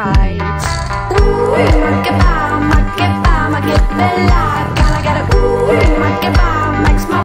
right. Ooh, make it bella.